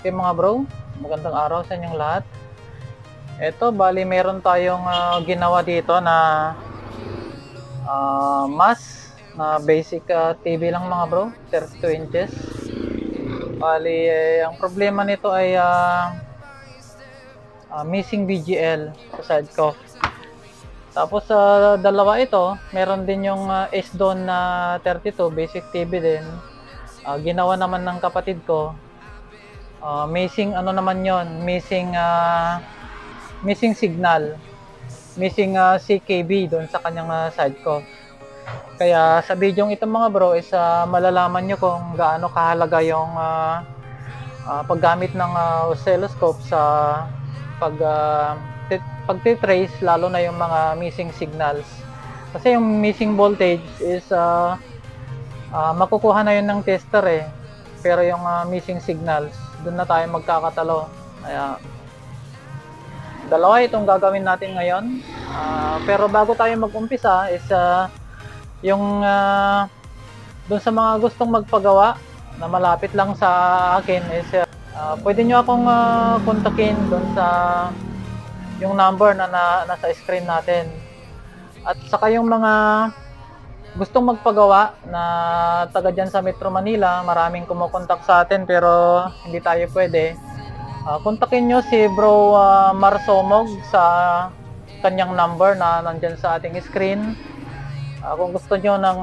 Okay mga bro, magandang araw sa inyong lahat. Ito bali meron tayong ginawa dito na mas na basic TV lang mga bro, 32 inches. Bali ang problema nito ay missing BGL sa side ko. Tapos sa dalawa ito, meron din yung S-Done na 32 basic TV din. Ginawa naman ng kapatid ko. Missing ano naman 'yon? Missing signal. Missing CKB doon sa kanyang side ko. Kaya sa video ng itong mga bro is malalaman nyo kung gaano kahalaga yung paggamit ng oscilloscope sa pag-trace lalo na yung mga missing signals, kasi yung missing voltage is makukuha na yun ng tester eh, pero yung missing signals dun na tayo magkakatalo. Kaya dalawa itong gagawin natin ngayon, pero bago tayo mag-umpisa is yung dun sa mga gustong magpagawa na malapit lang sa akin is pwede nyo akong kontakin dun sa yung number na nasa screen natin. At saka yung mga gustong magpagawa na taga dyan sa Metro Manila, maraming kumokontak sa atin pero hindi tayo pwede. Kontakin nyo si bro Mar Somog sa kanyang number na nandyan sa ating screen. Kung gusto nyo ng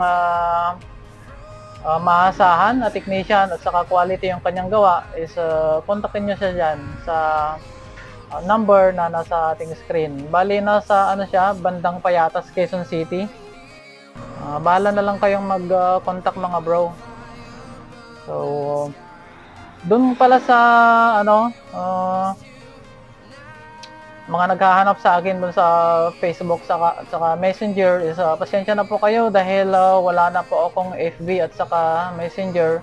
maasahan na technician at saka quality yung kanyang gawa is kontakin nyo siya dyan sa number na nasa ating screen. Bali nasa ano siya, bandang Payatas, Quezon City. Bahala na lang kayong mag-contact mga bro. So doon pala sa ano, mga naghahanap sa akin doon sa Facebook saka Messenger is pasensya na po kayo dahil wala na po akong FB at saka Messenger.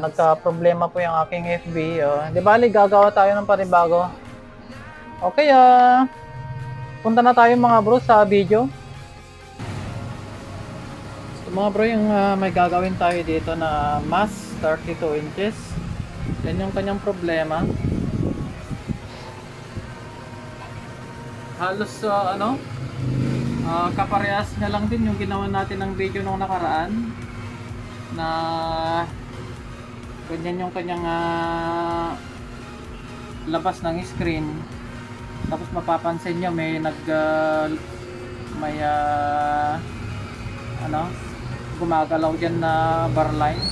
Nagka-problema po yung aking FB. Di bali gagawa tayo ng panibago. Okay, punta na tayo mga bro sa video. So mga bro, yung may gagawin tayo dito na mas 32 inches. Yan yung kanyang problema. Halos kaparehas na lang din yung ginawa natin ng video nung nakaraan. Na ganyan yung kanyang labas ng screen. Tapos mapapansin nyo may gumagalaw dyan na bar line.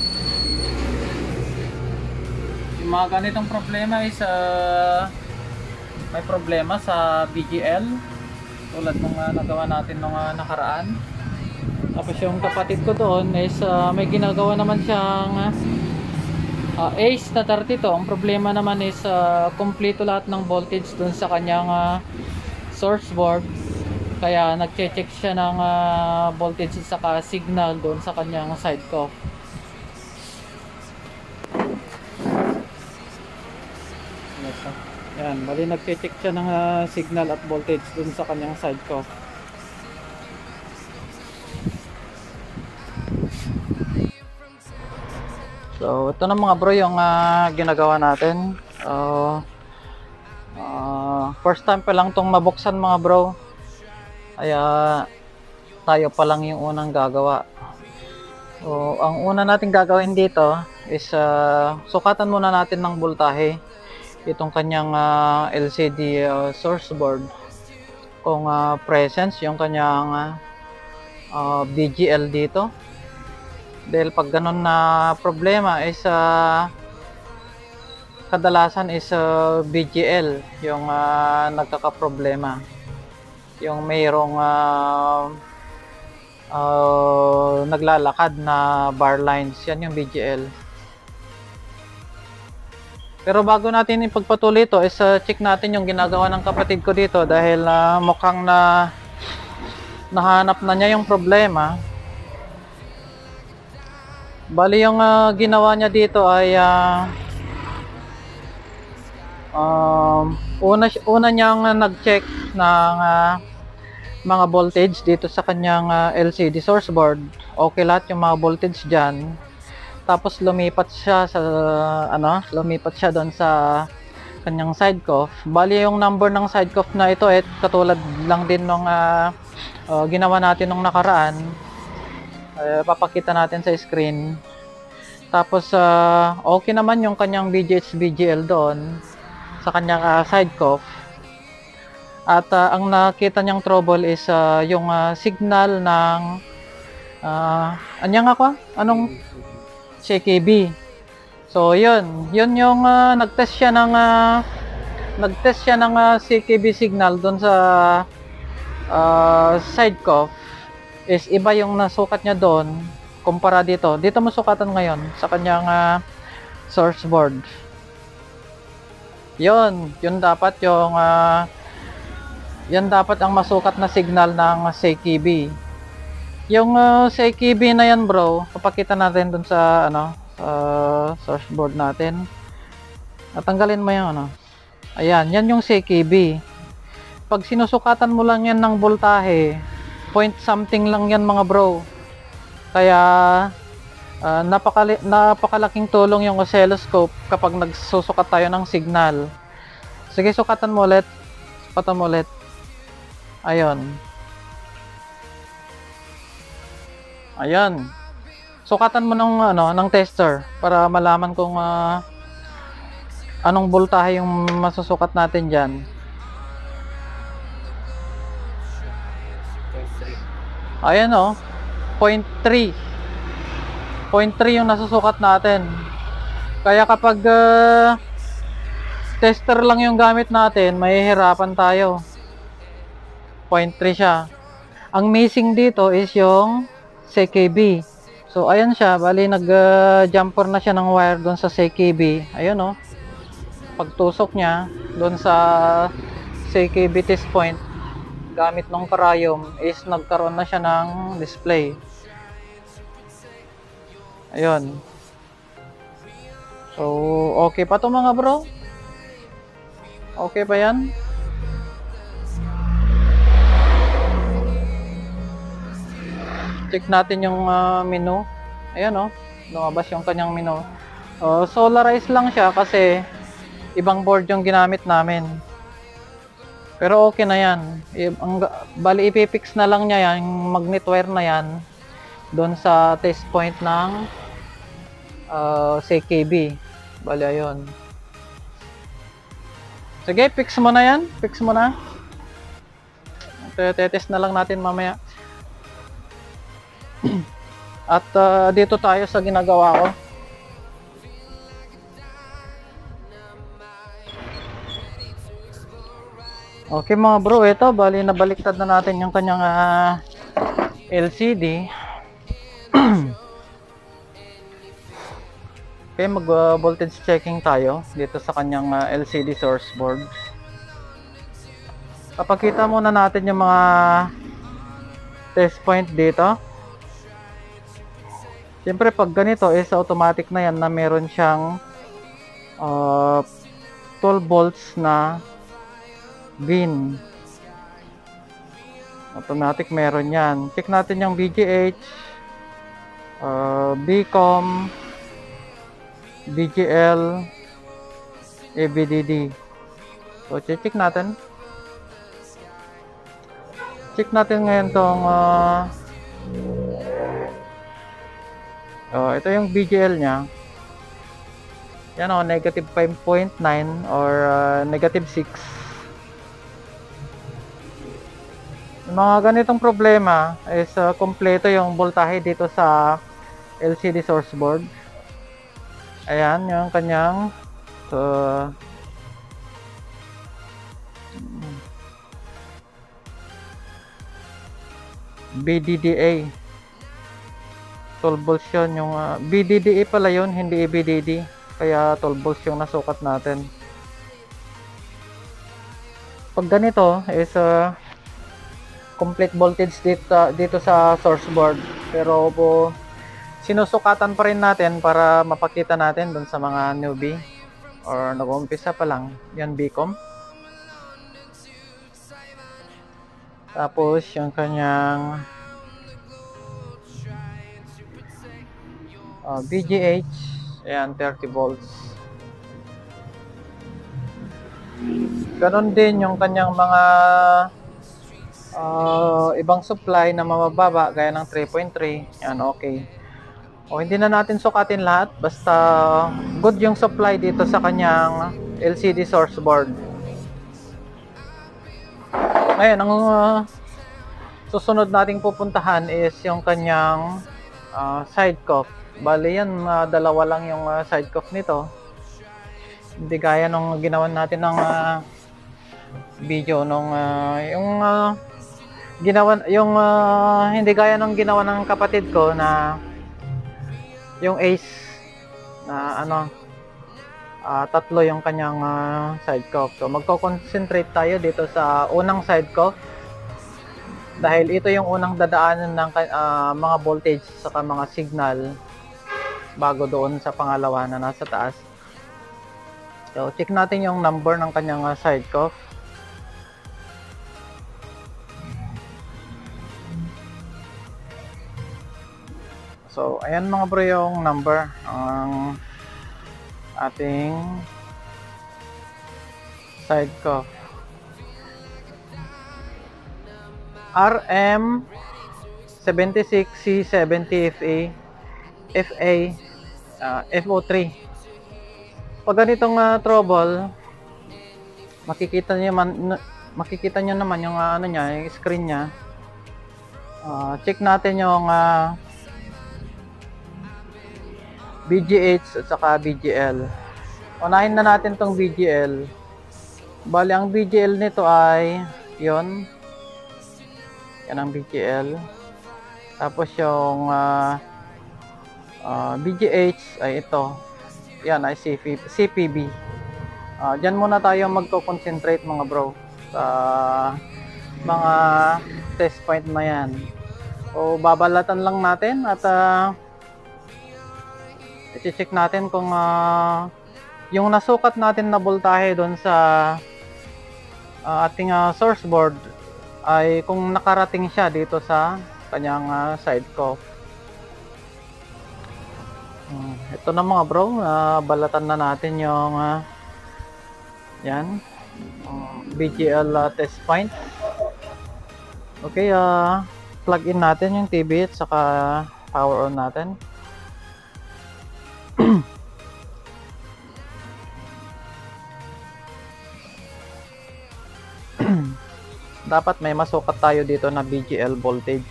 Yung mga ganitong problema is may problema sa BGL tulad nung nagawa natin nung nakaraan. Tapos yung kapatid ko doon is may ginagawa naman siyang Ace na 32. Ang problema naman is kompleto lahat ng voltage dun sa kanyang source board. Kaya nagche-check siya ng voltage sa signal dun sa kanyang side coff. Yan, bali nagche-check siya ng signal at voltage dun sa kanyang side coff. So ito na mga bro yung ginagawa natin. First time pa lang itong mabuksan mga bro. Kaya tayo pa lang yung unang gagawa. So ang una natin gagawin dito is sukatan muna natin ng voltahe itong kanyang LCD source board. Kung presence yung kanyang BGL dito. Dahil pag ganun na problema is kadalasan is BGL yung nagkakaproblema. Yung mayroong naglalakad na bar lines, yan yung BGL. Pero bago natin ipagpatuloy ito is check natin yung ginagawa ng kapatid ko dito dahil mukhang nahanap na niya yung problema. Bali yung ginawa niya dito ay una niyang nag-check ng mga voltage dito sa kanyang LCD source board. Okay lahat yung mga voltage dyan. Tapos lumipat siya sa lumipat siya doon sa kanyang side cuff. Bali yung number ng side cuff na ito eh katulad lang din nung ginawa natin nung nakaraan. Papakita natin sa screen. Tapos okay naman yung kanyang BGH BGL doon sa kanyang side cuff. At ang nakita niyang trouble is yung signal ng anong CKB. So yun yung nagtest siya ng CKB signal doon sa side cuff. Is iba yung nasukat niya doon kumpara dito. Dito mo sukatan ngayon sa kanyang source board. Yun dapat ang masukat na signal ng CKB. Yung CKB na yan, bro, papakita natin dun sa source board natin. At tanggalin mo yung Ayan, yan yung CKB. Pag sinusukatan mo lang yan ng voltahe, point something lang yan, mga bro. Kaya napakalaking tulong yung oscilloscope kapag nagsusukat tayo ng signal. Sige, sukatan mo ulit. Ayan. Sukatan mo ng tester para malaman kung anong voltahe yung masusukat natin diyan. Ayan 0.3. 0.3 yung nasusukat natin. Kaya kapag tester lang yung gamit natin, mahihirapan tayo. 0.3 siya. Ang missing dito is yung CKB. So ayan siya, bali nag-jumper na siya ng wire doon sa CKB. Ayun pagtusok niya doon sa CKB test point gamit ng karayom is nagkaroon na siya ng display. Ayun. So okay pa to, mga bro. Okay pa yan. Check natin yung menu. Ayan lumabas yung kanyang menu. Solarize lang siya kasi ibang board yung ginamit namin. Pero okay na yan. Bali ipipix na lang niya yan, yung magnet wire na yan doon sa test point ng CKB. Bali ayun. Sige, fix mo na yan. Fix mo na. Tetest na lang natin mamaya. At dito tayo sa ginagawa ko. Okay, mga bro, ito bali nabaliktad na natin yung kanyang LCD. Okay, mag voltage checking tayo dito sa kanyang LCD source board. Papakita muna natin yung mga test point dito. Siyempre pag ganito is automatic na yan na meron siyang 12 volts na bin. Automatic meron yan. Check natin yung VGH, BCOM, BGL, ABDD. So check natin. Check natin ngayon tong ito yung BGL niya. Yan negative 5.9 or negative 6. Yung mga ganitong problema is kompleto yung voltahe dito sa LCD source board. Ayan yung kanyang BDDA. 12 volts yun, yung BDDA pala yun, hindi ABDD, kaya 12 volts yung nasukat natin. Pag ganito is complete voltage dito sa source board, pero sinusukatan pa rin natin para mapakita natin dun sa mga newbie or nag-uumpisa pa lang. Yan BCOM, tapos yung kanyang BGH and 30 volts. Ganon din yung kanyang mga ibang supply na mabababa gaya ng 3.3. Yan, okay. O hindi na natin sukatin lahat, basta good yung supply dito sa kanyang LCD source board. Ngayon, ang susunod nating pupuntahan is yung kanyang side cuff. Bali yan, dalawa lang yung side cuff nito. Hindi gaya nung ginawa natin ng video nung hindi gaya nung ginawa ng kapatid ko na yung ace na tatlo yung kanyang side cuff. So magko-concentrate tayo dito sa unang side cuff dahil ito yung unang dadaanan ng mga voltage sa mga signal bago doon sa pangalawa na nasa taas. So check natin yung number ng kanyang side cuff. So ayan mga bro yung number ang ating side cuff. RM76, C70, FA, F03. Pag ganitong trouble, makikita niyo naman yung ano niya, yung screen niya. Check natin yung BGH at saka BGL. Unahin na natin tong BGL. Bali ang BGL nito ay yon. Yan ang BGL. Tapos yung BGH ay ito. Yan ay CPB. Diyan muna tayo magko-concentrate mga bro sa mga test point na yan. O babalatan lang natin at i-check natin kung yung nasukat natin na voltahe doon sa ating source board ay kung nakarating siya dito sa kanyang side cuff. Ito na mga bro, balatan na natin yung yan, BGL test point. Okay, plug in natin yung TV at saka power on natin. Dapat may masukat tayo dito na BGL voltage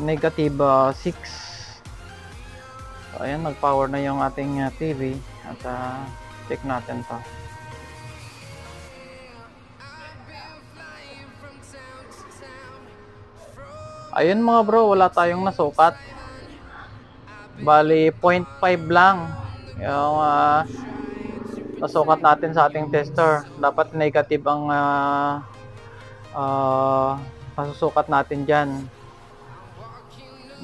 negative 6. So, ayan, nagpower na yung ating TV at check natin to. Ayun mga bro, wala tayong nasukat. Bali 0.5 lang yung nasukat natin sa ating tester. Dapat negative ang masusukat natin dyan.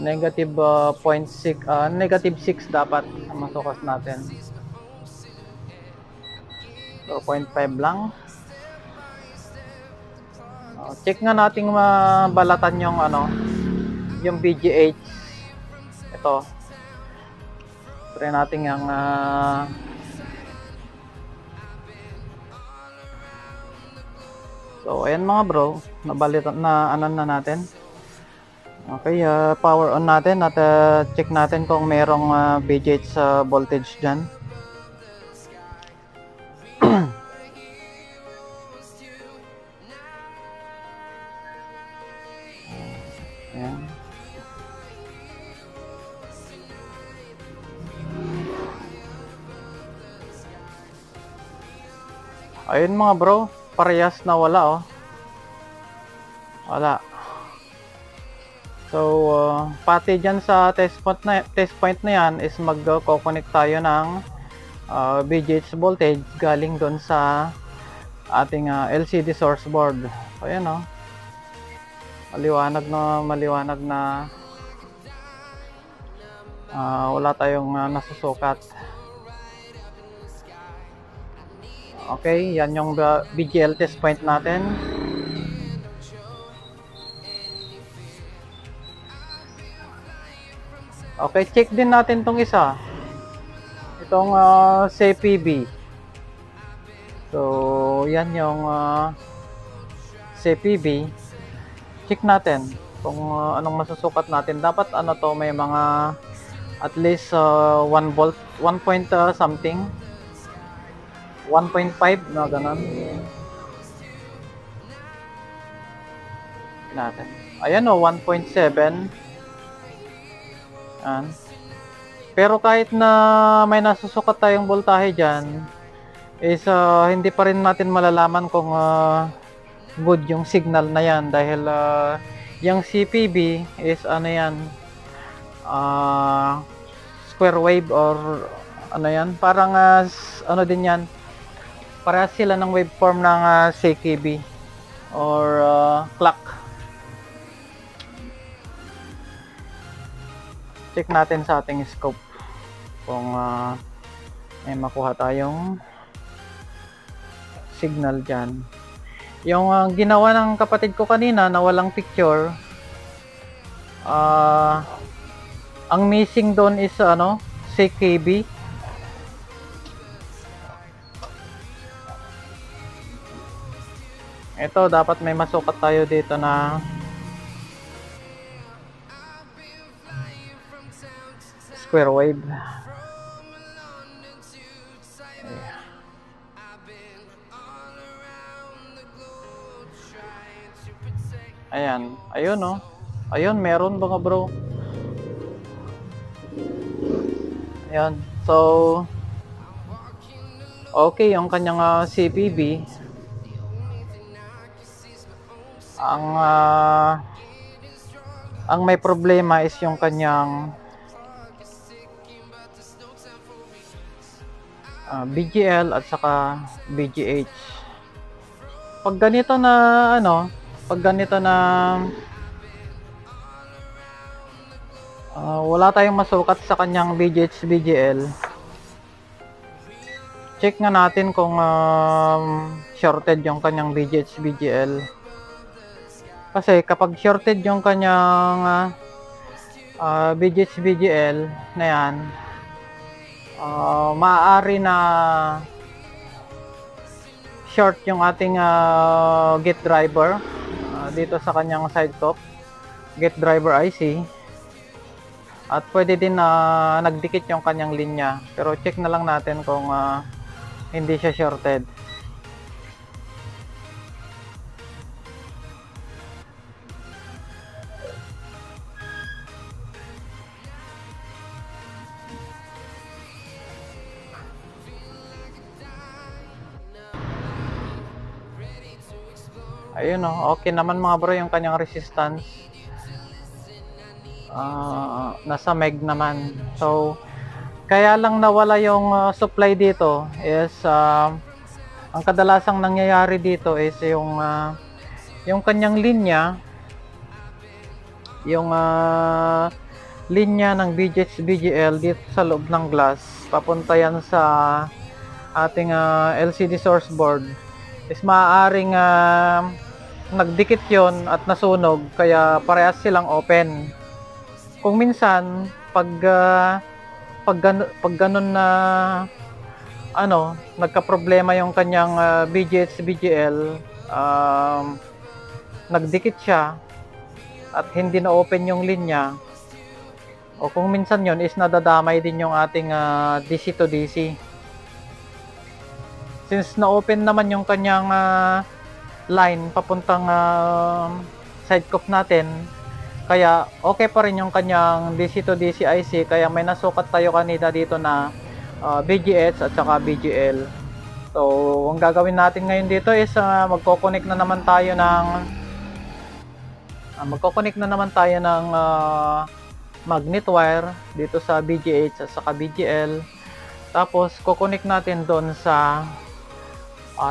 Negative 0.6, negative 6 dapat masukat natin. So 0.5 lang. Check nga nating mabalatan yung yung BGH. Ito. Try natin yung so ayan mga bro, nabalitan na na natin. Okay, power on natin at check natin kung merong BGH voltage dyan. Ayan. Ayun mga bro, parehas na wala, oh. Wala. So, pati dyan sa test point na yan is magko-connect tayo ng BGH voltage galing doon sa ating LCD source board. So, yan, oh. Maliwanag na wala tayong nasusukat. Okay, yan yung BGL test point natin. Okay, check din natin tong isa, itong CPB. So yan yung CPB. Check natin kung anong masusukat natin. Dapat ano to, may mga at least 1 volt, 1 point something, 1.5 na ganun. Natin. Ayan o, 1.7. Pero kahit na may nasusukat tayong voltahe dyan, is hindi pa rin natin malalaman kung good yung signal na yan, dahil yung CPB is ano yan, square wave or ano yan, parang ano din yan, para sila ng waveform ng CKB or clock. Check natin sa ating scope kung may makuha tayong signal dyan. Yung ginawa ng kapatid ko kanina na walang picture, ang missing doon is ano, CKB. Ito, dapat may masukat tayo dito na square wave. Ayan, ayun o. Ayun, meron mga bro. Ayan, so okay yung kanyang CPB. Ang may problema is yung kanyang BGL at saka BGH. Pag ganito na ano, pag ganito na wala tayong masukat sa kanyang BGH, BGL, check nga natin kung shorted yung kanyang BGH, BGL. Kasi kapag shorted yung kanyang BGH, BGL na yan, maaari na short yung ating gate driver dito sa kanyang side top, gate driver IC, at pwede din na nagdikit yung kanyang linya, pero check na lang natin kung hindi siya shorted. Ayun o, okay naman mga bro yung kanyang resistance. Nasa meg naman. So, kaya lang nawala yung supply dito is, ang kadalasang nangyayari dito is yung kanyang linya, yung linya ng BGH, BGL dito sa loob ng glass, papunta yan sa ating LCD source board, is maaaring nagdikit yon at nasunog, kaya parehas silang open. Kung minsan pag ganun na ano, nagka-problema yung kanyang BGH, BGL, nagdikit siya at hindi na open yung linya, o kung minsan yon is nadadamay din yung ating DC to DC. Since na-open naman yung kanyang line papuntang sidecock natin, kaya okay pa rin yung kanyang DC to DC IC, kaya may nasukat tayo kanina dito na BGH at saka BGL. So ang gagawin natin ngayon dito is magko-connect na naman tayo ng magnet wire dito sa BGH at saka BGL, tapos ko-connect natin doon sa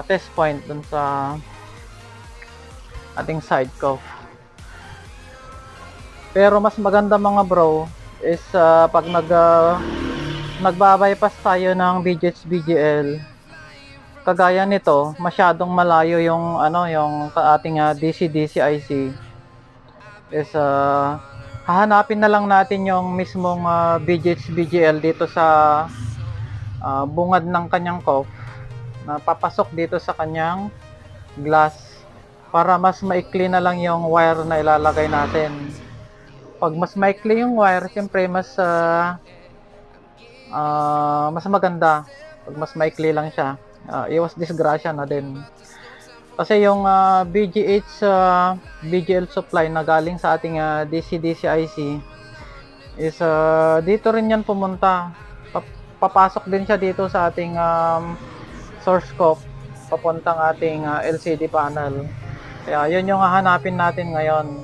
test point, dun sa ating side cuff. Pero mas maganda mga bro is pag nagbabypass tayo ng BGH, BGL, kagaya nito, masyadong malayo yung ano, yung ating DC-DC IC, is Hahanapin na lang natin yung mismong BGH BGL dito sa bungad ng kanyang cuff na papasok dito sa kanyang glass para mas maikli na lang yung wire na ilalagay natin. Pag mas maikli yung wire, siyempre mas maganda. Pag mas maikli lang siya, iwas disgrasya na din. Kasi yung BGL supply na galing sa ating DC-DC IC is dito rin yan pumunta. Papasok din siya dito sa ating source scope papuntang ating LCD panel. Kaya yun yung hahanapin natin ngayon.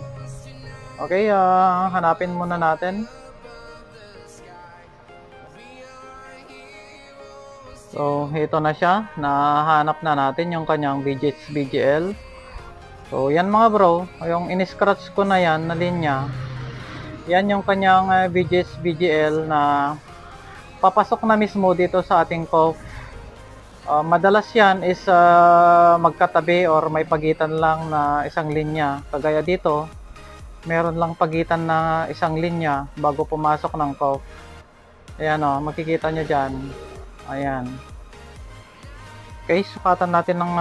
Okay, hanapin muna natin. So, ito na siya. Nahanap na natin yung kanyang BGH BGL. So, yan mga bro. Yung in-scratch ko na yan na linya. Yan yung kanyang BGH BGL na papasok na mismo dito sa ating cuff. Madalas yan is magkatabi or may pagitan lang na isang linya. Kagaya dito, meron lang pagitan na isang linya bago pumasok ng cuff. Ayan o, makikita nyo dyan. Ayan. Okay, sukatan natin ng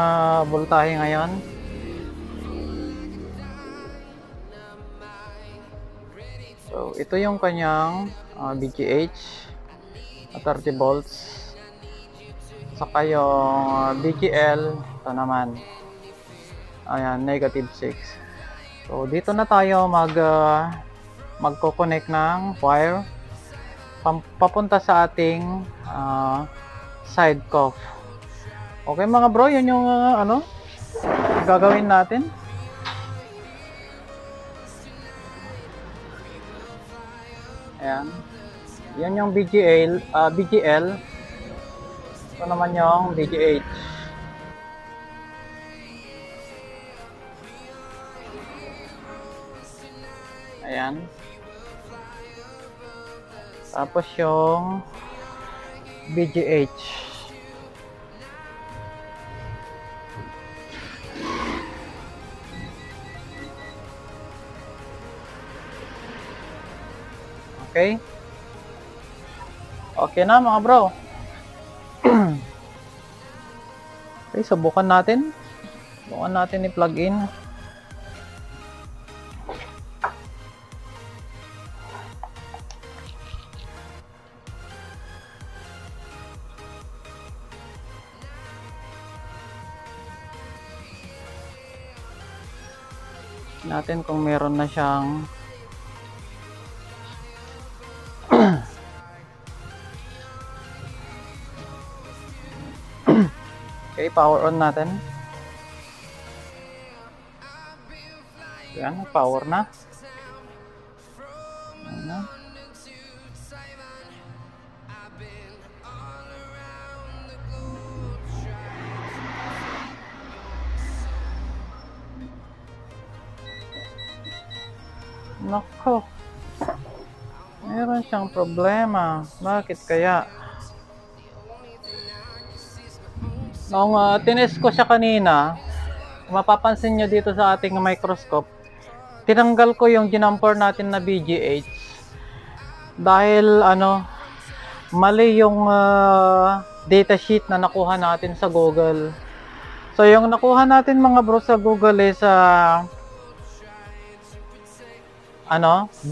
voltahe ngayon. So, ito yung kanyang BGH na 30 volts. Saka yung BGL, ito naman. Ayan, negative 6. So, dito na tayo magko-connect ng wire papunta sa ating side cuff. Okay mga bro, yun yung gagawin natin. Ayan. Yan yung BGL. Ito naman yung BGH. Ayan. Tapos yung BGH. Okay. Okay na mga bro. Okay, subukan natin. Subukan natin i-plug in. Natin kung meron na siyang okay, power on natin. Ayan, power na. Nako, meron siyang problema. Bakit kaya? Nung tinest ko siya kanina, mapapansin nyo dito sa ating microscope, tinanggal ko yung ginamper natin na BGH dahil mali yung data sheet na nakuha natin sa Google. So yung nakuha natin mga bro sa Google is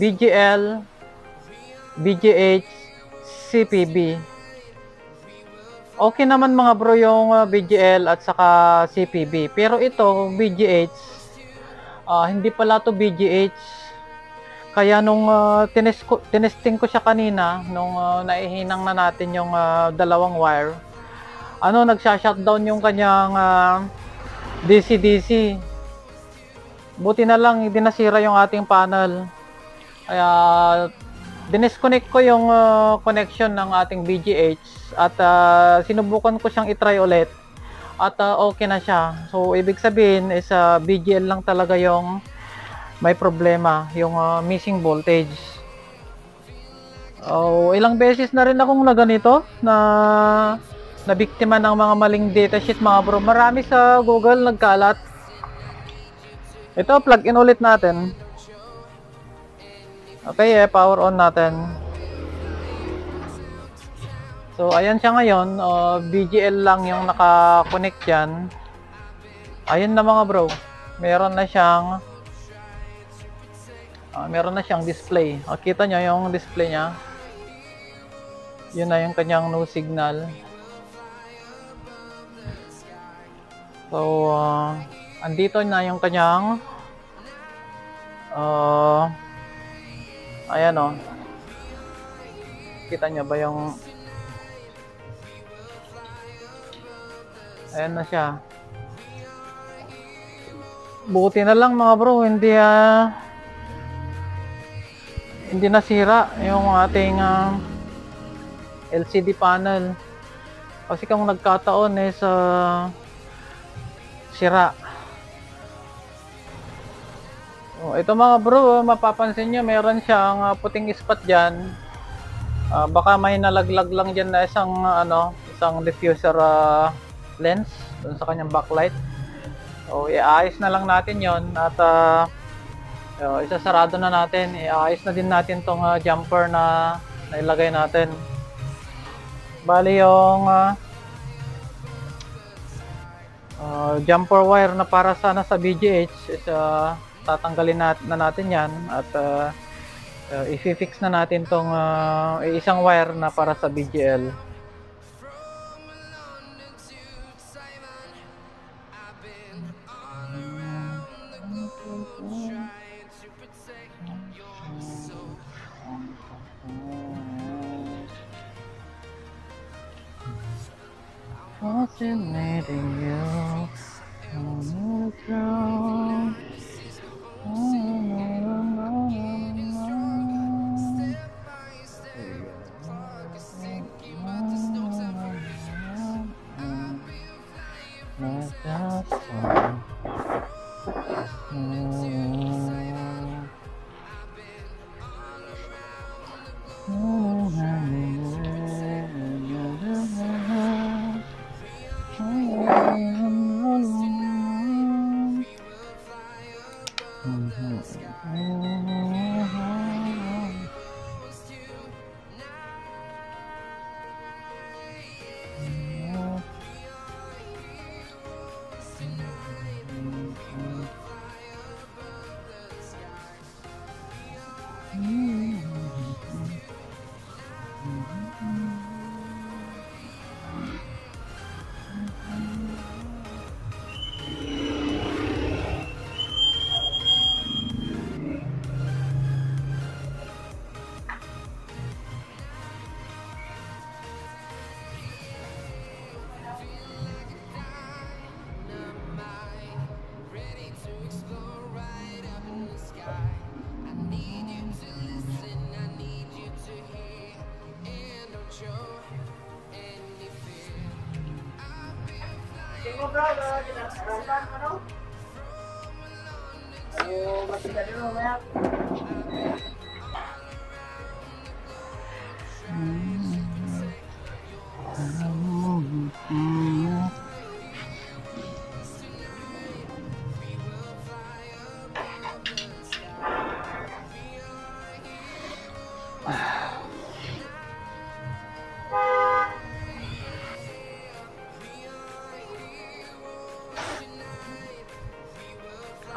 BGL, BGH, CPB. Okay naman mga bro yung BGL at saka CPB. Pero ito, BGH, hindi pala to BGH. Kaya nung tinesting ko siya kanina, nung naihinang na natin yung dalawang wire, nagsha-shutdown yung kanyang DC-DC. Buti na lang hindi nasira yung ating panel. Kaya dinisconnect ko yung connection ng ating BGH at sinubukan ko siyang i-try ulit at okay na siya. So ibig sabihin is BGL lang talaga yung may problema, yung missing voltage. Oh, ilang beses na rin akong naganito na biktima ng mga maling data sheet mga bro. Marami sa Google nagkalat. Ito, plug in ulit natin. Okay, power on natin. So, ayan siya ngayon. BGL lang yung naka-connect yan. Ayan na mga bro. Meron na siyang display. Kita nyo yung display niya. Yun na yung kanyang no signal. So, andito na yung kanyang ayan o. Kita nyo ba yung ayan na siya. Buti na lang mga bro, hindi nasira yung ating LCD panel. Kasi kung nagkataon is sira. Oh, ito mga bro, mapapansin nyo meron siyang puting spot dyan. Baka may nalaglag lang dyan na isang isang diffuser lens dun sa kanyang backlight. So, iaayos na lang natin yon at isasarado na natin. Iaayos na din natin tong jumper na nailagay natin. Bali yung jumper wire na para sana sa BGH is tatanggalin na natin yan at i-fix na natin tong isang wire na para sa BGL. Fascinating you on the ground.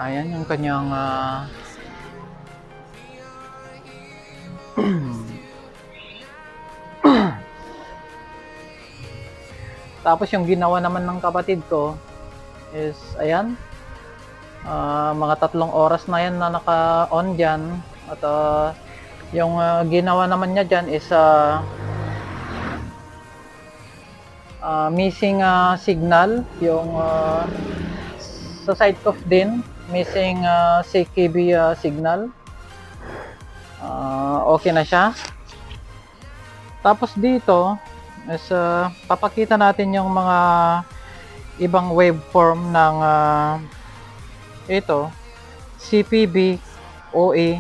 Ayan yung kanyang tapos yung ginawa naman ng kapatid ko is ayan mga 3 oras na yan na naka-on dyan at yung ginawa naman niya dyan is missing signal yung sa side cuff din missing CKB signal. Okay na siya. Tapos dito is papakita natin yung mga ibang waveform ng ito CPB, OE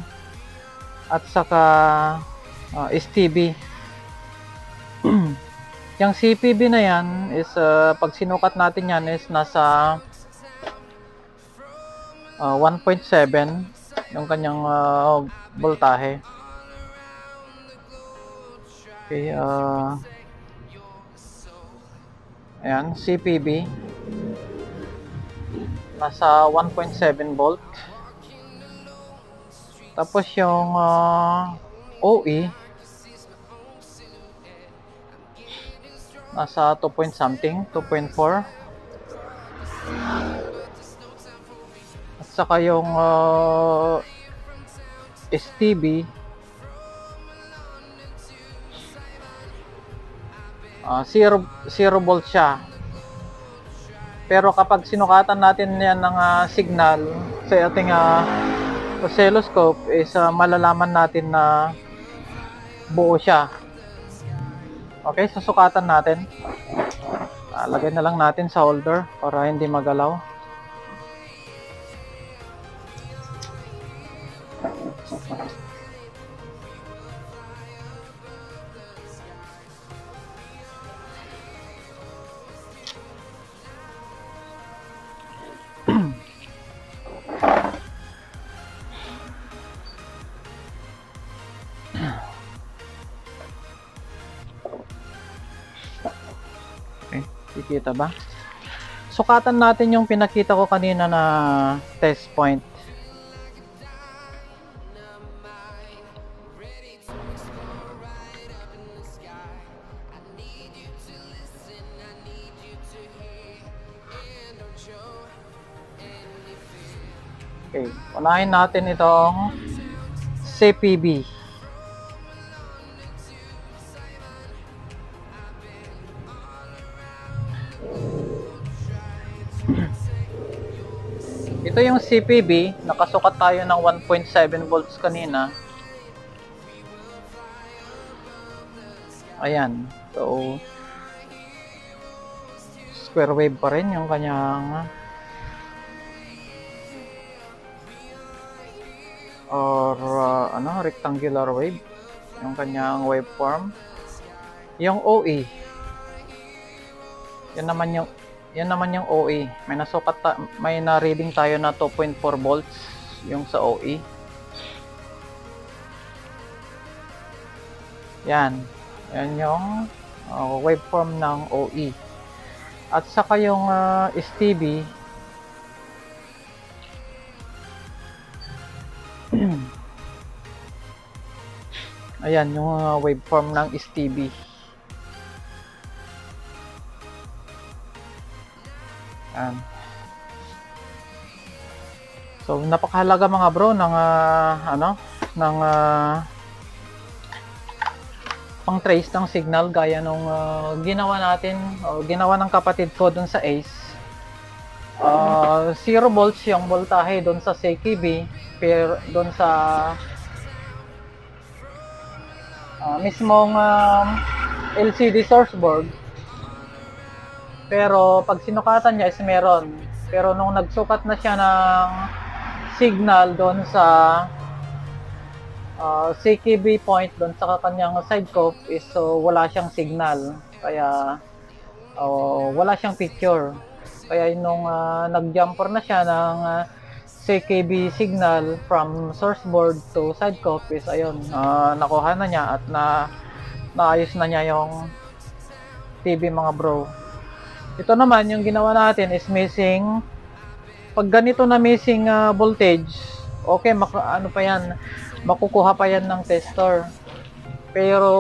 at saka STB. Yung CPB na yan is pag sinukat natin yan is nasa 1.7 yung kanyang voltahe. Okay, ayan, CPB nasa 1.7 volt. Tapos yung OE nasa 2 point something, 2.4. At saka yung STB zero volt siya. Pero kapag sinukatan natin yan ng signal sa ating oscilloscope is malalaman natin na buo siya. Okay, susukatan natin. Lagay na lang natin sa holder para hindi magalaw. Kita ba? Sukatan natin yung pinakita ko kanina na test point. Okay, unahin natin itong CPB. Ito yung CPB, nakasukat tayo ng 1.7 volts kanina. Ayan. So, square wave pa rin yung kanyang or rectangular wave, yung kanyang waveform. Yung OE. Yan naman yung OE. May na-reading tayo na 2.4 volts yung sa OE. Yan. Yan yung waveform ng OE. At saka yung STB. Ayan, yung waveform ng STB. So napakahalaga mga bro ng pang-trace ng signal gaya nung ginawa natin o ginawa ng kapatid ko doon sa ACE. 0 volts yung voltahe doon sa CKB pero doon sa mismong LCD source board. Pero pag sinukatan niya is meron. Pero nung nagsukat na siya ng signal doon sa CKB point, doon sa kanyang side cove, is wala siyang signal. Kaya wala siyang picture. Kaya nung nag-jumper na siya ng CKB signal from source board to side cove, is ayun, nakuha na niya at naayos na niya yung TV mga bro. Ito naman, yung ginawa natin is missing. Pag ganito na missing voltage, okay, makukuha pa yan ng tester. Pero,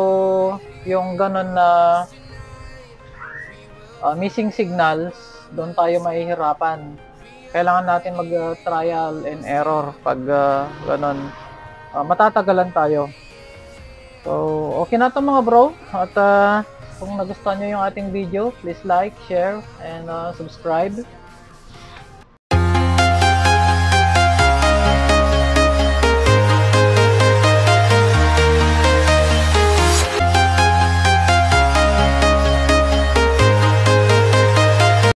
yung ganun na missing signals, doon tayo mahihirapan. Kailangan natin mag-trial and error pag ganun. Matatagalan tayo. So, okay na to mga bro. At, kung nagustuhan nyo yung ating video, please like, share, and subscribe.